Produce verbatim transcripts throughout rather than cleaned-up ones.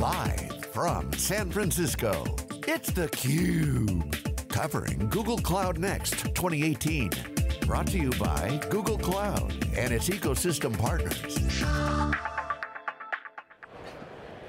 Live from San Francisco, it's theCUBE, covering Google Cloud Next twenty eighteen. Brought to you by Google Cloud and its ecosystem partners. Hello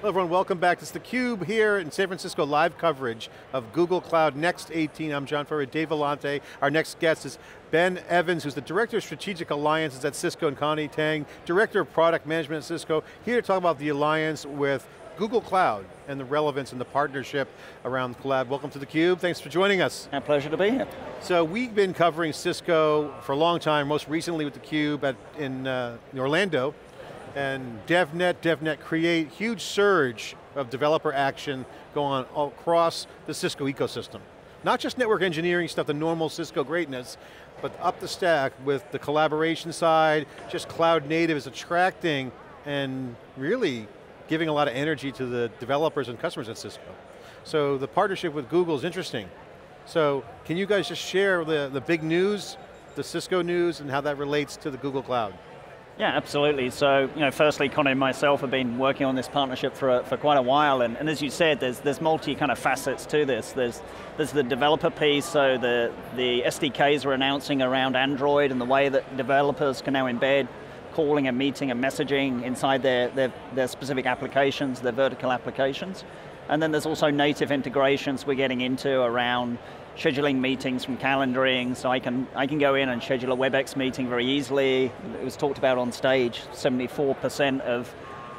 everyone, welcome back. This is theCUBE here in San Francisco, live coverage of Google Cloud Next eighteen. I'm John Furrier, Dave Vellante. Our next guest is Ben Evans, who's the Director of Strategic Alliances at Cisco, and Connie Tang, Director of Product Management at Cisco, here to talk about the alliance with Google Cloud and the relevance and the partnership around the cloud. Welcome to theCUBE, thanks for joining us. A pleasure to be here. So we've been covering Cisco for a long time, most recently with theCUBE at, in, uh, in Orlando, and DevNet, DevNet Create, huge surge of developer action going on across the Cisco ecosystem. Not just network engineering stuff, the normal Cisco greatness, but up the stack with the collaboration side, just cloud native is attracting and really giving a lot of energy to the developers and customers at Cisco. So the partnership with Google is interesting. So can you guys just share the, the big news, the Cisco news, and how that relates to the Google Cloud? Yeah, absolutely. So, you know, firstly, Connie and myself have been working on this partnership for a, for quite a while, and, and as you said, there's there's multi kind of facets to this. There's there's the developer piece, so the the S D Ks we're announcing around Android and the way that developers can now embed calling and meeting and messaging inside their their, their specific applications, their vertical applications, and then there's also native integrations we're getting into around scheduling meetings from calendaring, so I can, I can go in and schedule a Webex meeting very easily. It was talked about on stage, seventy-four percent of,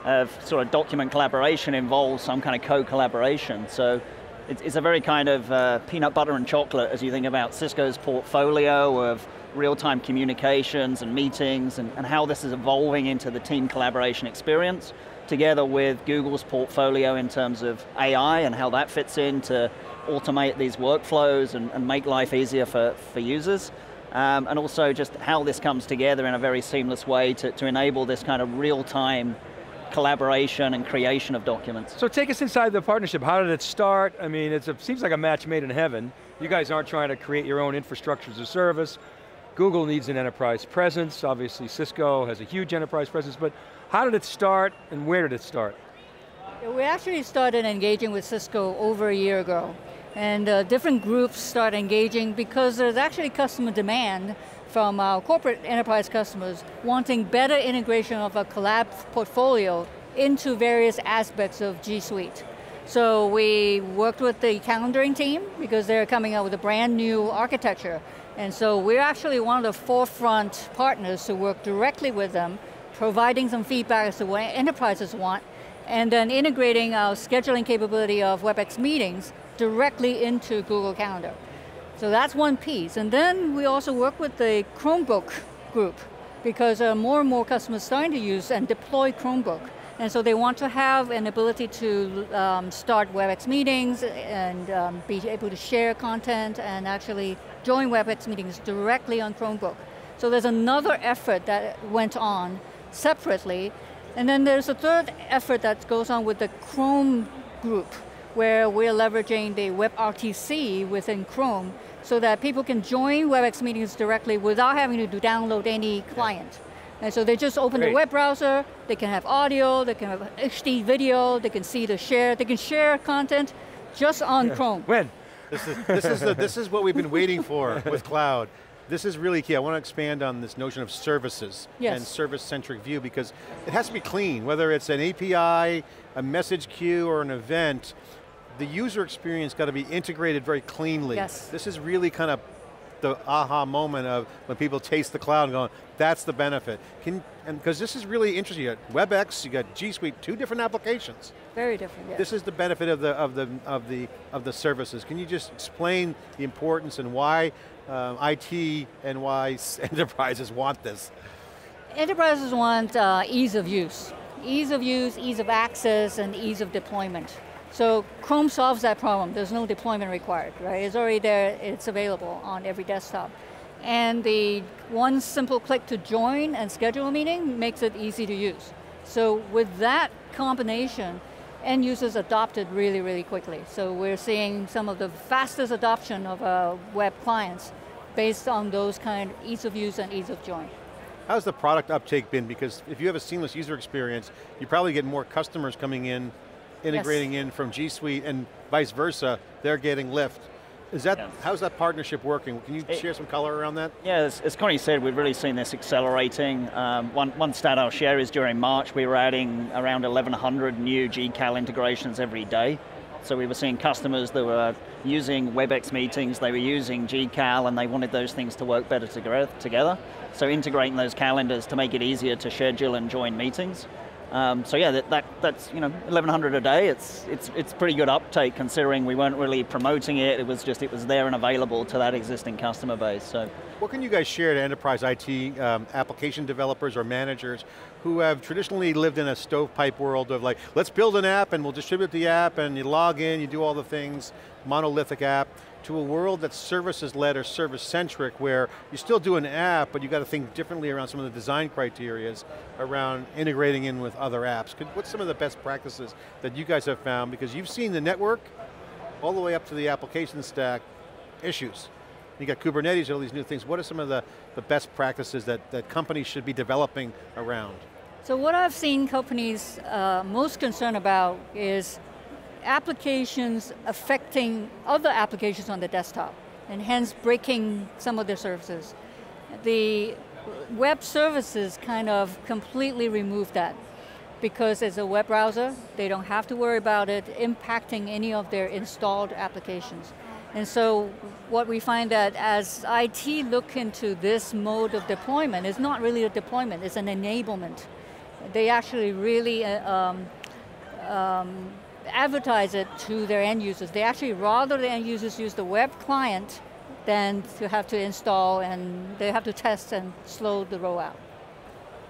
of sort of document collaboration involves some kind of co-collaboration. So it's, it's a very kind of uh, peanut butter and chocolate as you think about Cisco's portfolio of real-time communications and meetings and, and how this is evolving into the team collaboration experience, together with Google's portfolio in terms of A I and how that fits into automate these workflows and, and make life easier for, for users, um, and also just how this comes together in a very seamless way to, to enable this kind of real-time collaboration and creation of documents. So take us inside the partnership. How did it start? I mean, it's a, seems like a match made in heaven. You guys aren't trying to create your own infrastructure as a service. Google needs an enterprise presence. Obviously Cisco has a huge enterprise presence, but how did it start and where did it start? We actually started engaging with Cisco over a year ago, and uh, different groups start engaging because there's actually customer demand from our corporate enterprise customers wanting better integration of a collab portfolio into various aspects of G Suite. So we worked with the calendaring team because they're coming out with a brand new architecture, and so we're actually one of the forefront partners to work directly with them, providing some feedback as to what enterprises want, and then integrating our scheduling capability of WebEx meetings directly into Google Calendar. So that's one piece. And then we also work with the Chromebook group because uh, more and more customers are starting to use and deploy Chromebook. And so they want to have an ability to um, start WebEx meetings and um, be able to share content and actually join WebEx meetings directly on Chromebook. So there's another effort that went on separately. And then there's a third effort that goes on with the Chrome group, where we're leveraging the WebRTC within Chrome so that people can join WebEx meetings directly without having to do download any client. And so they just open Great. the web browser, they can have audio, they can have H D video, they can see the share, they can share content just on yeah. Chrome. When? This is, this, is the, this is what we've been waiting for with cloud. This is really key. I want to expand on this notion of services yes. and service-centric view, because it has to be clean, whether it's an A P I, a message queue, or an event, the user experience got to be integrated very cleanly. Yes. This is really kind of the aha moment of when people taste the cloud and go, that's the benefit. Can, and because this is really interesting, you got WebEx, you got G Suite, two different applications. Very different, yes. This is the benefit of the, of the, of the, of the services. Can you just explain the importance and why Um, I T and why enterprises want this? Enterprises want uh, ease of use. Ease of use, ease of access, and ease of deployment. So Chrome solves that problem. There's no deployment required, right? It's already there, it's available on every desktop. And the one simple click to join and schedule a meeting makes it easy to use. So with that combination, end users adopted really, really quickly. So we're seeing some of the fastest adoption of uh, web clients based on those kind of ease of use and ease of join. How's the product uptake been? Because if you have a seamless user experience, you probably get more customers coming in integrating yes. in from G Suite and vice versa, they're getting lift. Is that, yes. how's that partnership working? Can you it, share some color around that? Yeah, as, as Connie said, we've really seen this accelerating. Um, one, one stat I'll share is during March, we were adding around eleven hundred new G-Cal integrations every day. So we were seeing customers that were using Webex meetings, they were using G-Cal, and they wanted those things to work better together. So integrating those calendars to make it easier to schedule and join meetings. Um, so yeah, that, that, that's you know eleven hundred a day. It's it's it's pretty good uptake considering we weren't really promoting it. It was just it was there and available to that existing customer base. So, what can you guys share to enterprise I T um, application developers or managers who have traditionally lived in a stovepipe world of like, let's build an app and we'll distribute the app and you log in, you do all the things, monolithic app, to a world that's services-led or service-centric where you still do an app, but you got to think differently around some of the design criterias around integrating in with other apps. Could, what's some of the best practices that you guys have found? Because you've seen the network all the way up to the application stack issues. You got Kubernetes and all these new things. What are some of the, the best practices that, that companies should be developing around? So what I've seen companies uh, most concerned about is applications affecting other applications on the desktop, and hence breaking some of their services. The web services kind of completely removed that, because as a web browser, they don't have to worry about it impacting any of their installed applications. And so what we find that as I T look into this mode of deployment, it's not really a deployment, it's an enablement. They actually really um, um, advertise it to their end users. They actually rather the end users use the web client than to have to install, and they have to test and slow the rollout.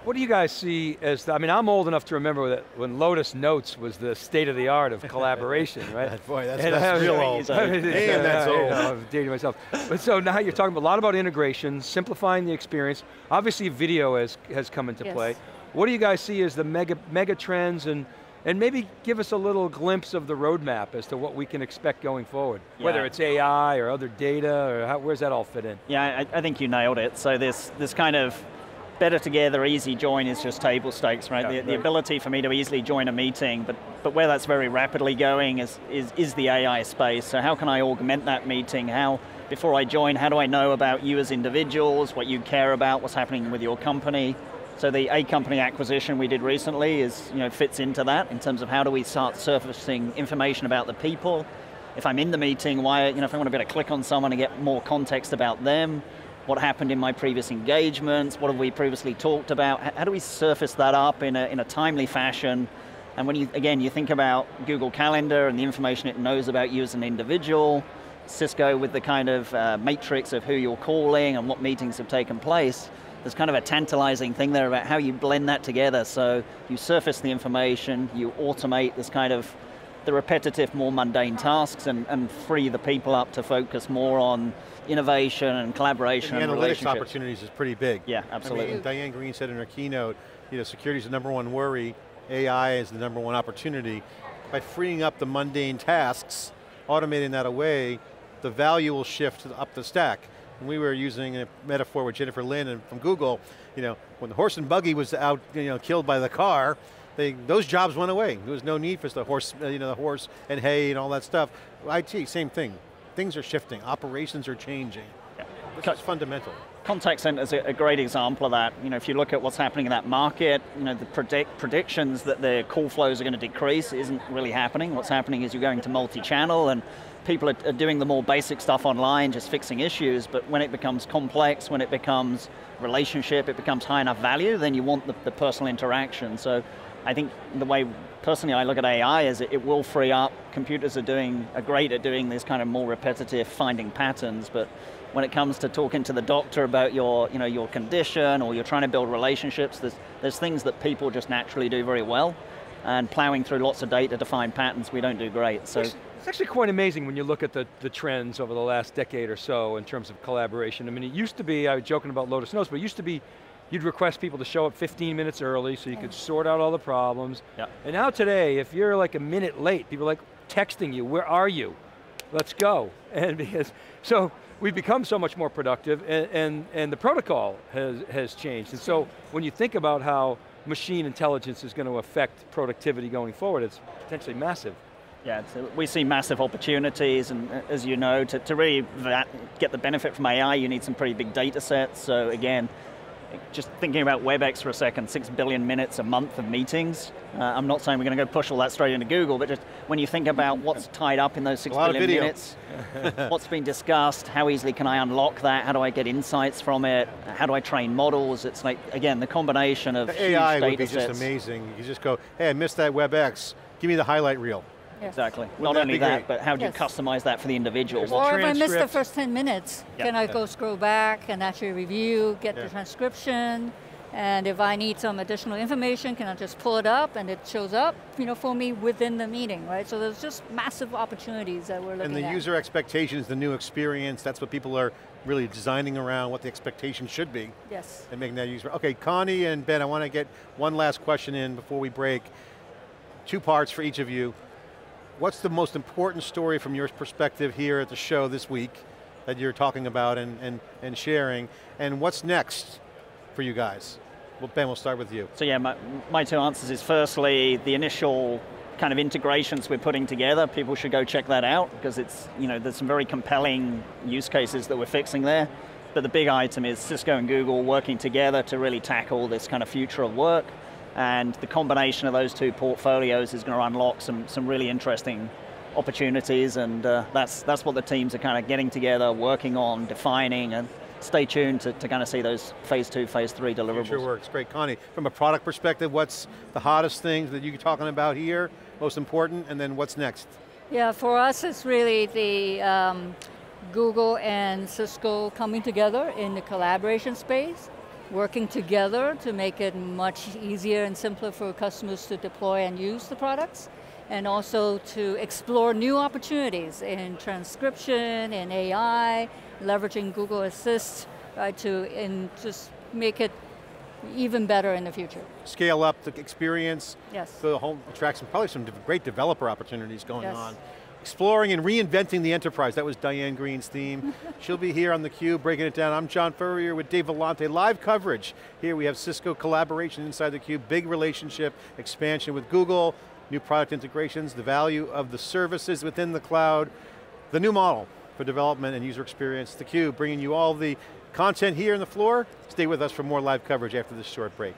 What do you guys see as, the, I mean, I'm old enough to remember that when Lotus Notes was the state of the art of collaboration, right? Boy, that's, and that's real old. And that's old. You know, I'm dating myself. But so now you're talking a lot about integration, simplifying the experience. Obviously video has, has come into yes. play. What do you guys see as the mega, mega trends and And maybe give us a little glimpse of the roadmap as to what we can expect going forward, yeah. whether it's A I or other data, or how, where's that all fit in? Yeah, I, I think you nailed it. So this, this kind of better together, easy join is just table stakes, right? Yeah, the, right? The ability for me to easily join a meeting, but, but where that's very rapidly going is, is, is the A I space. So how can I augment that meeting? How, before I join, how do I know about you as individuals, what you care about, what's happening with your company? So the A company acquisition we did recently is, you know, fits into that in terms of how do we start surfacing information about the people. If I'm in the meeting, why, you know, if I want to be able to click on someone and get more context about them, what happened in my previous engagements, what have we previously talked about, how do we surface that up in a, in a timely fashion? And when you, again, you think about Google Calendar and the information it knows about you as an individual, Cisco with the kind of uh, matrix of who you're calling and what meetings have taken place, there's kind of a tantalizing thing there about how you blend that together. So you surface the information, you automate this kind of the repetitive, more mundane tasks and, and free the people up to focus more on innovation and collaboration and, and analytics opportunities is pretty big. Yeah, absolutely. I mean, Diane Greene said in her keynote, you know, security is the number one worry, A I is the number one opportunity. By freeing up the mundane tasks, automating that away, the value will shift up the stack. And we were using a metaphor with Jennifer Lin and from Google, you know, when the horse and buggy was out, you know, killed by the car, they, those jobs went away. There was no need for the horse, you know, the horse and hay and all that stuff. I T, same thing. Things are shifting, operations are changing. Yeah. It's fundamental. Contact center is a great example of that. You know, if you look at what's happening in that market, you know, the predict predictions that the call flows are going to decrease isn't really happening. What's happening is you're going to multi-channel and people are doing the more basic stuff online, just fixing issues, but when it becomes complex, when it becomes relationship, it becomes high enough value, then you want the, the personal interaction. So I think the way personally I look at A I is it, it will free up. Computers are doing, are great at doing this kind of more repetitive finding patterns, but when it comes to talking to the doctor about your, you know, your condition or you're trying to build relationships, there's, there's things that people just naturally do very well, and plowing through lots of data to find patterns we don't do great, so. It's, it's actually quite amazing when you look at the, the trends over the last decade or so in terms of collaboration. I mean, it used to be, I was joking about Lotus Notes, but it used to be you'd request people to show up fifteen minutes early so you could sort out all the problems. Yep. And now today, if you're like a minute late, people are like texting you, where are you? Let's go. And because, so, we've become so much more productive and, and, and the protocol has, has changed. And so when you think about how machine intelligence is going to affect productivity going forward. It's potentially massive. Yeah, so we see massive opportunities, and as you know, to, to really that, get the benefit from A I, you need some pretty big data sets. So again, just thinking about Webex for a second, six billion minutes a month of meetings. Uh, I'm not saying we're going to go push all that straight into Google, but just when you think about what's tied up in those six billion minutes, what's been discussed, how easily can I unlock that, how do I get insights from it, how do I train models? It's like, again, the combination of A I would be just amazing. You just go, hey, I missed that Webex, give me the highlight reel. Yes. Exactly, Wouldn't not only that, great? But how do yes. you customize that for the individual? Well, or if I missed the first ten minutes, yep. can I yep. go scroll back and actually review, get yep. the transcription, and if I need some additional information, can I just pull it up and it shows up, you know, for me within the meeting, right? So there's just massive opportunities that we're looking at. And the at. user expectations, the new experience, that's what people are really designing around, what the expectation should be. Yes. And making that user. Okay, Connie and Ben, I want to get one last question in before we break. Two parts for each of you. What's the most important story from your perspective here at the show this week that you're talking about and, and, and sharing, and what's next for you guys? Well, Ben, we'll start with you. So yeah, my, my two answers is firstly, the initial kind of integrations we're putting together, people should go check that out, because it's, you know, there's some very compelling use cases that we're fixing there. But the big item is Cisco and Google working together to really tackle this kind of future of work. And the combination of those two portfolios is going to unlock some, some really interesting opportunities, and uh, that's, that's what the teams are kind of getting together, working on, defining, and stay tuned to, to kind of see those phase two, phase three deliverables. Future works, great. Connie, from a product perspective, what's the hottest things that you're talking about here, most important, and then what's next? Yeah, for us it's really the um, Google and Cisco coming together in the collaboration space, working together to make it much easier and simpler for customers to deploy and use the products, and also to explore new opportunities in transcription, in A I, leveraging Google Assist, right, to and just make it even better in the future. Scale up the experience, yes. the whole attracts probably some great developer opportunities going yes. on. Exploring and reinventing the enterprise. That was Diane Greene's theme. She'll be here on theCUBE, breaking it down. I'm John Furrier with Dave Vellante. Live coverage. Here we have Cisco collaboration inside theCUBE, big relationship, expansion with Google, new product integrations, the value of the services within the cloud, the new model for development and user experience. theCUBE, bringing you all the content here on the floor. Stay with us for more live coverage after this short break.